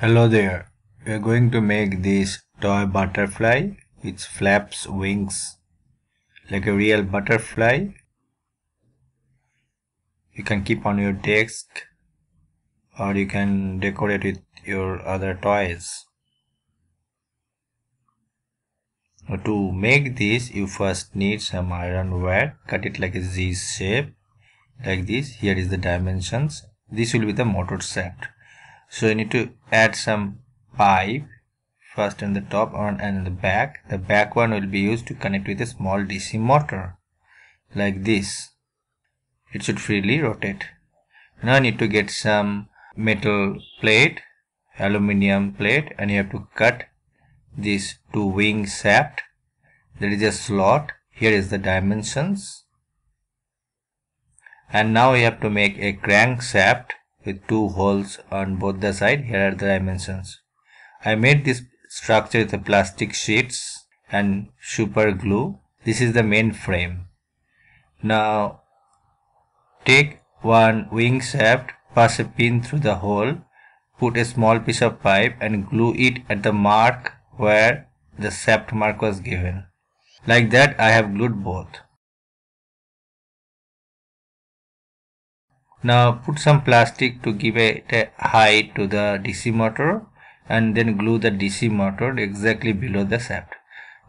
Hello there, we are going to make this toy butterfly which flaps wings like a real butterfly. You can keep on your desk or you can decorate with your other toys. To make this you first need some iron wire, cut it like a Z shape like this. Here is the dimensions. This will be the motor shaft. So you need to add some pipe first in the top one and in the back. The back one will be used to connect with a small DC motor like this. It should freely rotate. Now you need to get some metal plate, aluminium plate, and you have to cut these two wing shaft. There is a slot. Here is the dimensions. And now you have to make a crankshaft with two holes on both the side. Here are the dimensions. I made this structure with the plastic sheets and super glue. This is the main frame. Now take one wing shaft, pass a pin through the hole, put a small piece of pipe and glue it at the mark where the shaft mark was given. Like that I have glued both. Now put some plastic to give it a height to the DC motor and then glue the DC motor exactly below the shaft.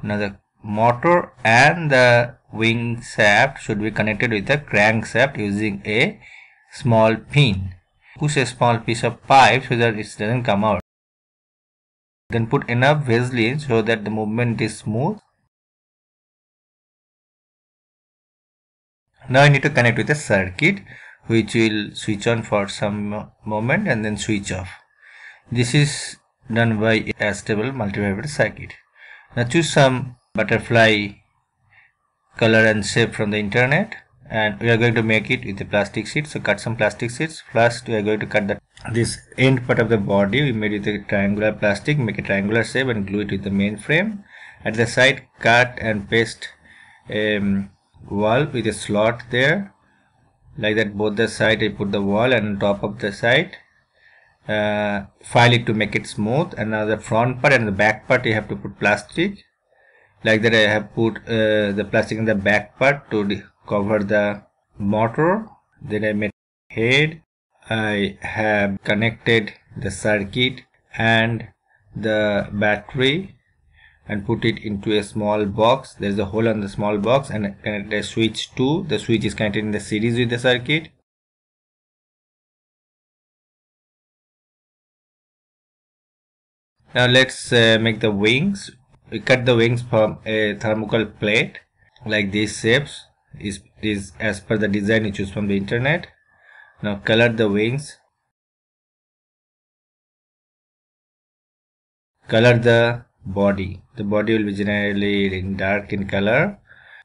Now the motor and the wing shaft should be connected with the crankshaft using a small pin. Push a small piece of pipe so that it doesn't come out. Then put enough Vaseline so that the movement is smooth. Now you need to connect with a circuit, which will switch on for some moment and then switch off. This is done by a stable multivibrator circuit. Now choose some butterfly color and shape from the internet, and we are going to make it with a plastic sheet. So cut some plastic sheets. First we are going to cut this end part of the body. We made it with a triangular plastic. Make a triangular shape and glue it with the main frame. At the side cut and paste a wall with a slot there. Like that, both the side I put the wall, and on top of the side file it to make it smooth. And now the front part and the back part you have to put plastic. Like that I have put the plastic in the back part to cover the motor. Then I made head. I have connected the circuit and the battery and put it into a small box. There is a hole on the small box and connect a switch to. The switch is connected in the series with the circuit. Now let's make the wings. We cut the wings from a thermocol plate like these shapes. It is as per the design you choose from the internet. Now color the wings. Color the body. The body will be generally in dark in color.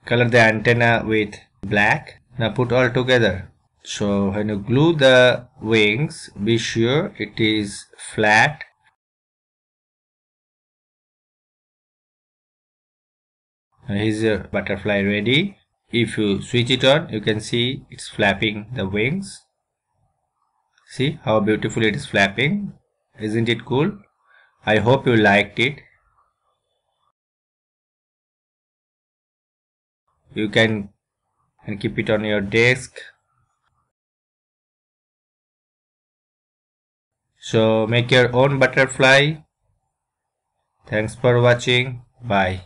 Color the antenna with black. Now put all together. So when you glue the wings, be sure it is flat. Now here's your butterfly ready. If you switch it on, you can see it's flapping the wings. See how beautifully it is flapping. Isn't it cool? I hope you liked it. You can keep it on your desk. So make your own butterfly. Thanks for watching. Bye.